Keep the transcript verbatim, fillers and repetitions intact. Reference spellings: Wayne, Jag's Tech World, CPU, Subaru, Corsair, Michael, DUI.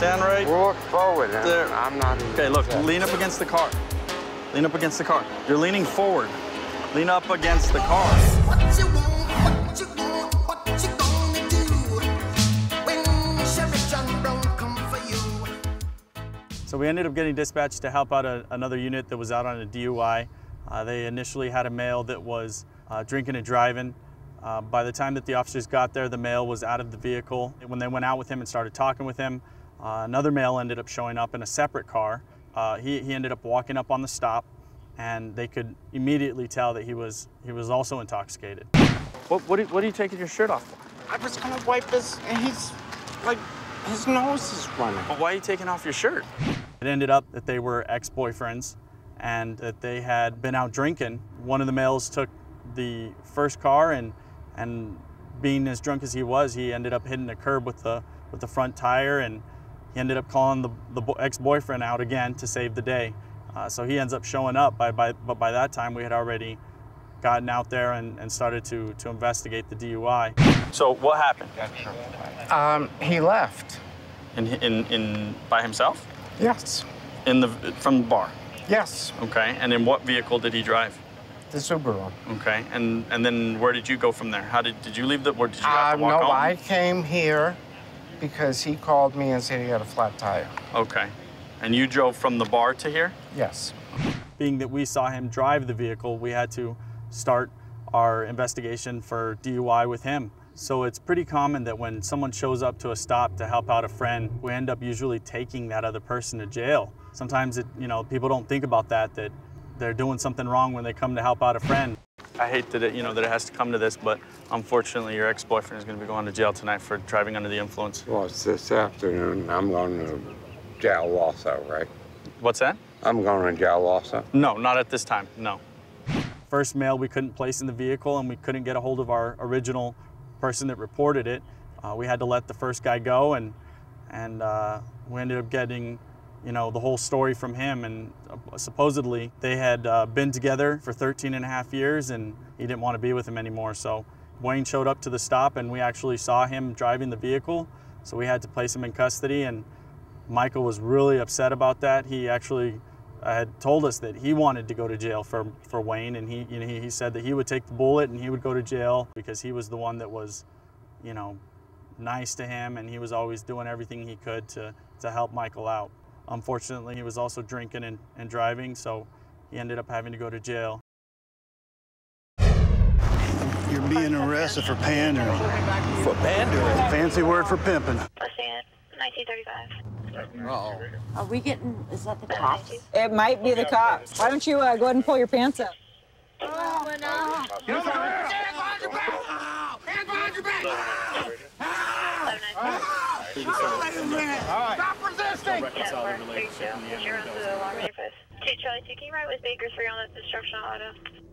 Stand right. Walk forward. There. I'm not even. Okay, look, set. Lean up against the car. Lean up against the car. You're leaning forward. Lean up against the car. What you want? What you want? What you gonna do? When Sheriff John Brown come for you. So we ended up getting dispatched to help out a, another unit that was out on a D U I. Uh, they initially had a male that was uh, drinking and driving. Uh, by the time that the officers got there, the male was out of the vehicle. When they went out with him and started talking with him, uh, another male ended up showing up in a separate car. Uh, he, he ended up walking up on the stop, and they could immediately tell that he was he was also intoxicated. What, what, are, what are you taking your shirt off for? I was gonna wipe this, and he's like, his nose is running. But why are you taking off your shirt? It ended up that they were ex-boyfriends and that they had been out drinking. One of the males took the first car, and And being as drunk as he was, he ended up hitting the curb with the with the front tire, and he ended up calling the, the ex-boyfriend out again to save the day. Uh, so he ends up showing up, by, by, but by that time we had already gotten out there and, and started to, to investigate the D U I. So what happened? Um, he left. In, in, in by himself? Yes. In the, from the bar? Yes. Okay, and in what vehicle did he drive? The Subaru. Okay, and and then where did you go from there? How did did you leave the? Where did you have uh, to walk no, home? I came here because he called me and said he had a flat tire. Okay, and you drove from the bar to here? Yes. Being that we saw him drive the vehicle, we had to start our investigation for D U I with him. So it's pretty common that when someone shows up to a stop to help out a friend, we end up usually taking that other person to jail. Sometimes it, you know, people don't think about that that. They're doing something wrong when they come to help out a friend. I hate that it, you know, that it has to come to this, but unfortunately, your ex-boyfriend is going to be going to jail tonight for driving under the influence. Well, it's this afternoon. I'm going to jail also, right? What's that? I'm going to jail also. No, not at this time. No. First male we couldn't place in the vehicle, and we couldn't get a hold of our original person that reported it. Uh, we had to let the first guy go, and and uh, we ended up getting, you know, the whole story from him, and uh, supposedly they had uh, been together for thirteen and a half years, and he didn't want to be with him anymore. So Wayne showed up to the stop, and we actually saw him driving the vehicle, so we had to place him in custody, and Michael was really upset about that. He actually uh, had told us that he wanted to go to jail for, for Wayne, and he, you know, he, he said that he would take the bullet and he would go to jail because he was the one that was, you know, nice to him, and he was always doing everything he could to, to help Michael out. Unfortunately, he was also drinking and, and driving, so he ended up having to go to jail. You're being arrested for pandering. For pandering? Fancy word for pimping. Let's see it. nineteen thirty-five. Uh-oh. Are we getting, is that the cops? It might be the cops. Why don't you uh, go ahead and pull your pants up? Oh, no. Hands behind your back! Hands behind your back! All right. Stop resisting! Reconcile the relationship in the end. Two Charlie, taking right with Baker three on the destruction auto.